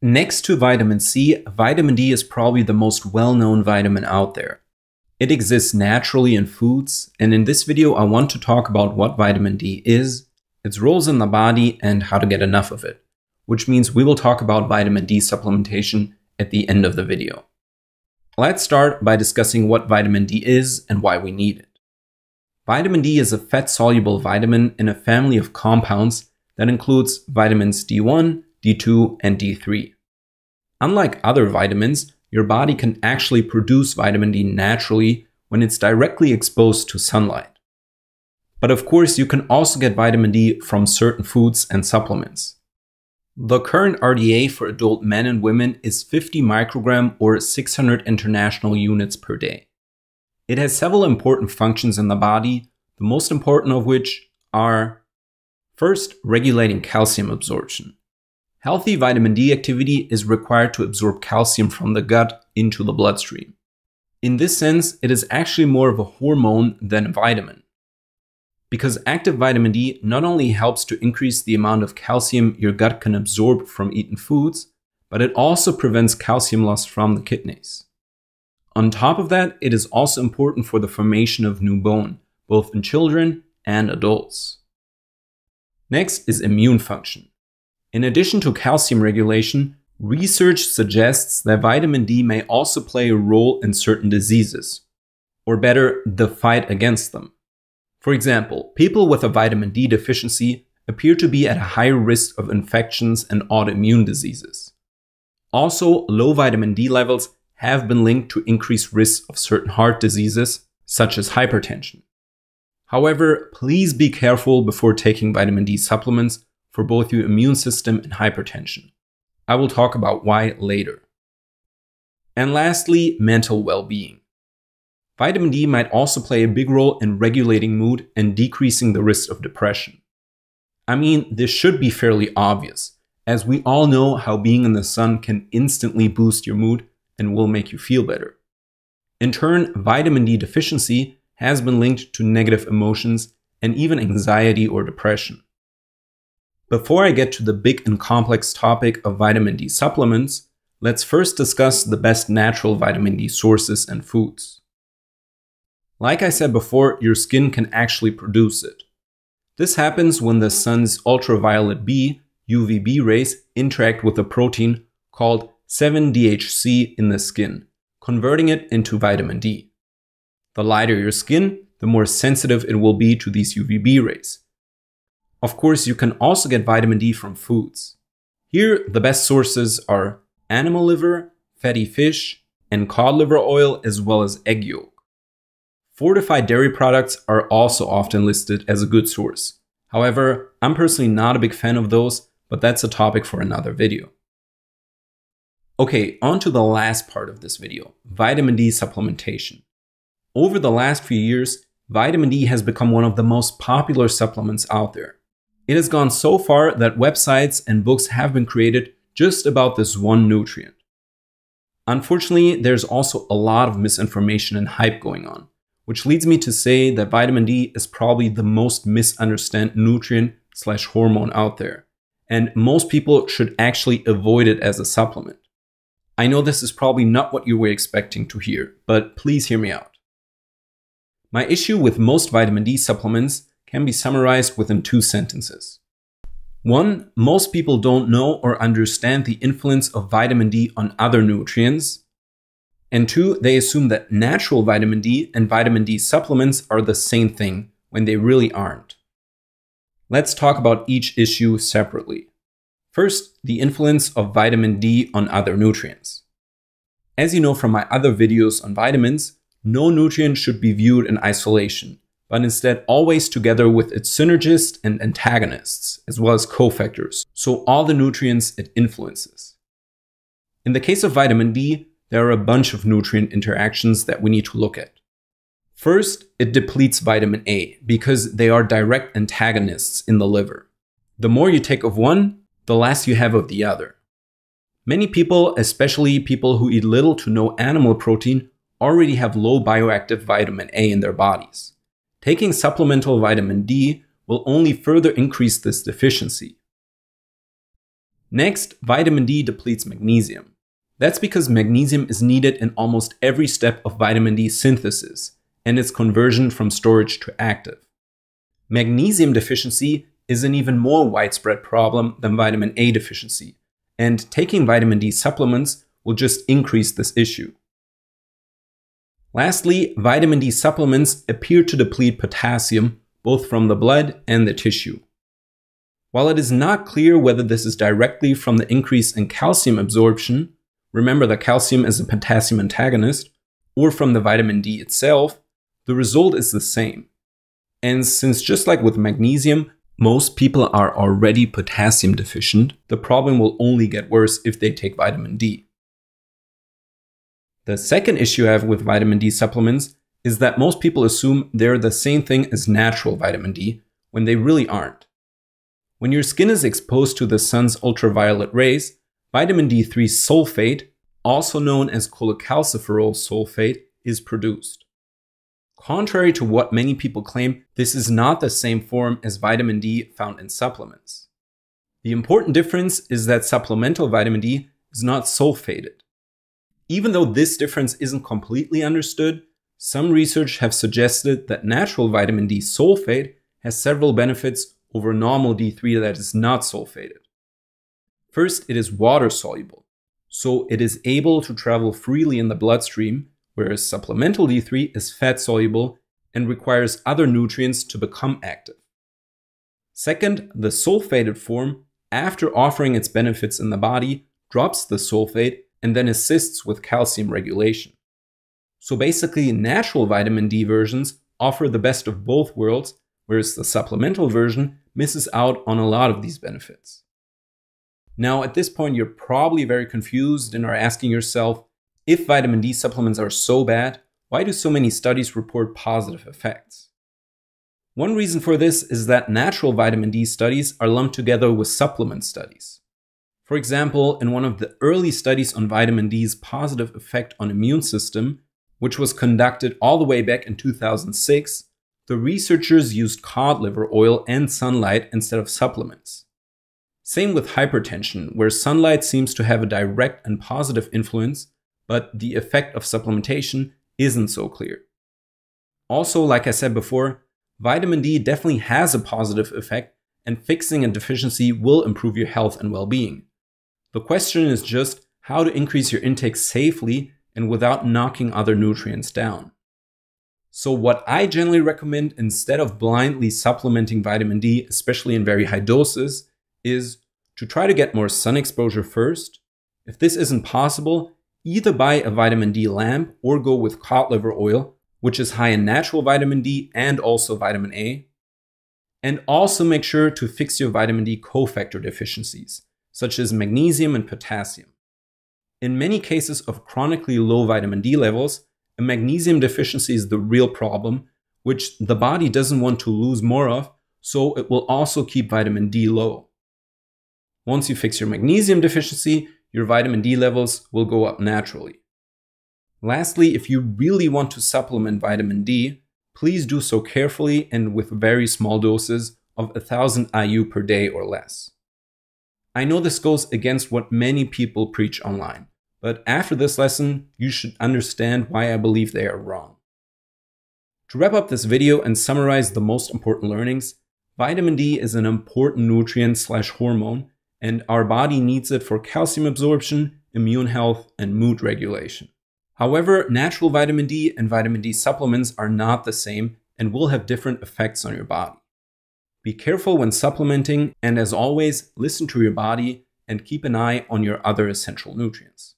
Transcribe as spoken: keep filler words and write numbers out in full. Next to vitamin C, vitamin D is probably the most well-known vitamin out there. It exists naturally in foods, and in this video I want to talk about what vitamin D is, its roles in the body, and how to get enough of it, which means we will talk about vitamin D supplementation at the end of the video. Let's start by discussing what vitamin D is and why we need it. Vitamin D is a fat-soluble vitamin in a family of compounds that includes vitamins D one, D two, and D three. Unlike other vitamins, your body can actually produce vitamin D naturally when it's directly exposed to sunlight. But of course, you can also get vitamin D from certain foods and supplements. The current R D A for adult men and women is fifty microgram or six hundred international units per day. It has several important functions in the body, the most important of which are: first, regulating calcium absorption. Healthy vitamin D activity is required to absorb calcium from the gut into the bloodstream. In this sense, it is actually more of a hormone than a vitamin, because active vitamin D not only helps to increase the amount of calcium your gut can absorb from eaten foods, but it also prevents calcium loss from the kidneys. On top of that, it is also important for the formation of new bone, both in children and adults. Next is immune function. In addition to calcium regulation, research suggests that vitamin D may also play a role in certain diseases, or better, the fight against them. For example, people with a vitamin D deficiency appear to be at a higher risk of infections and autoimmune diseases. Also, low vitamin D levels have been linked to increased risks of certain heart diseases, such as hypertension. However, please be careful before taking vitamin D supplements for both your immune system and hypertension. I will talk about why later. And lastly, mental well-being. Vitamin D might also play a big role in regulating mood and decreasing the risk of depression. I mean, this should be fairly obvious, as we all know how being in the sun can instantly boost your mood and will make you feel better. In turn, vitamin D deficiency has been linked to negative emotions and even anxiety or depression. Before I get to the big and complex topic of vitamin D supplements, let's first discuss the best natural vitamin D sources and foods. Like I said before, your skin can actually produce it. This happens when the sun's ultraviolet B, U V B rays interact with a protein called seven D H C in the skin, converting it into vitamin D. The lighter your skin, the more sensitive it will be to these U V B rays. Of course, you can also get vitamin D from foods. Here, the best sources are animal liver, fatty fish, and cod liver oil, as well as egg yolk. Fortified dairy products are also often listed as a good source. However, I'm personally not a big fan of those, but that's a topic for another video. Okay, on to the last part of this video, vitamin D supplementation. Over the last few years, vitamin D has become one of the most popular supplements out there. It has gone so far that websites and books have been created just about this one nutrient. Unfortunately, there's also a lot of misinformation and hype going on, which leads me to say that vitamin D is probably the most misunderstood nutrient slash hormone out there, and most people should actually avoid it as a supplement. I know this is probably not what you were expecting to hear, but please hear me out. My issue with most vitamin D supplements can be summarized within two sentences. One, most people don't know or understand the influence of vitamin D on other nutrients. And two, they assume that natural vitamin D and vitamin D supplements are the same thing when they really aren't. Let's talk about each issue separately. First, the influence of vitamin D on other nutrients. As you know from my other videos on vitamins, no nutrient should be viewed in isolation, but instead always together with its synergists and antagonists, as well as cofactors, so all the nutrients it influences. In the case of vitamin D, there are a bunch of nutrient interactions that we need to look at. First, it depletes vitamin A, because they are direct antagonists in the liver. The more you take of one, the less you have of the other. Many people, especially people who eat little to no animal protein, already have low bioactive vitamin A in their bodies. Taking supplemental vitamin D will only further increase this deficiency. Next, vitamin D depletes magnesium. That's because magnesium is needed in almost every step of vitamin D synthesis and its conversion from storage to active. Magnesium deficiency is an even more widespread problem than vitamin A deficiency, and taking vitamin D supplements will just increase this issue. Lastly, vitamin D supplements appear to deplete potassium both from the blood and the tissue. While it is not clear whether this is directly from the increase in calcium absorption, remember that calcium is a potassium antagonist, or from the vitamin D itself, the result is the same. And since just like with magnesium, most people are already potassium deficient, the problem will only get worse if they take vitamin D. The second issue I have with vitamin D supplements is that most people assume they're the same thing as natural vitamin D, when they really aren't. When your skin is exposed to the sun's ultraviolet rays, vitamin D three sulfate, also known as cholecalciferol sulfate, is produced. Contrary to what many people claim, this is not the same form as vitamin D found in supplements. The important difference is that supplemental vitamin D is not sulfated. Even though this difference isn't completely understood, some research have suggested that natural vitamin D sulfate has several benefits over normal D three that is not sulfated. First, it is water soluble, so it is able to travel freely in the bloodstream, whereas supplemental D three is fat soluble and requires other nutrients to become active. Second, the sulfated form, after offering its benefits in the body, drops the sulfate and then assists with calcium regulation. So basically, natural vitamin D versions offer the best of both worlds, whereas the supplemental version misses out on a lot of these benefits. Now, at this point, you're probably very confused and are asking yourself, if vitamin D supplements are so bad, why do so many studies report positive effects? One reason for this is that natural vitamin D studies are lumped together with supplement studies. For example, in one of the early studies on vitamin D's positive effect on immune system, which was conducted all the way back in two thousand six, the researchers used cod liver oil and sunlight instead of supplements. Same with hypertension, where sunlight seems to have a direct and positive influence, but the effect of supplementation isn't so clear. Also, like I said before, vitamin D definitely has a positive effect, and fixing a deficiency will improve your health and well-being. The question is just how to increase your intake safely and without knocking other nutrients down. So what I generally recommend instead of blindly supplementing vitamin D, especially in very high doses, is to try to get more sun exposure first. If this isn't possible, either buy a vitamin D lamp or go with cod liver oil, which is high in natural vitamin D and also vitamin A. And also make sure to fix your vitamin D cofactor deficiencies, such as magnesium and potassium. In many cases of chronically low vitamin D levels, a magnesium deficiency is the real problem, which the body doesn't want to lose more of, so it will also keep vitamin D low. Once you fix your magnesium deficiency, your vitamin D levels will go up naturally. Lastly, if you really want to supplement vitamin D, please do so carefully and with very small doses of one thousand I U per day or less. I know this goes against what many people preach online, but after this lesson, you should understand why I believe they are wrong. To wrap up this video and summarize the most important learnings, vitamin D is an important nutrient slash hormone, and our body needs it for calcium absorption, immune health, and mood regulation. However, natural vitamin D and vitamin D supplements are not the same and will have different effects on your body. Be careful when supplementing, and as always, listen to your body and keep an eye on your other essential nutrients.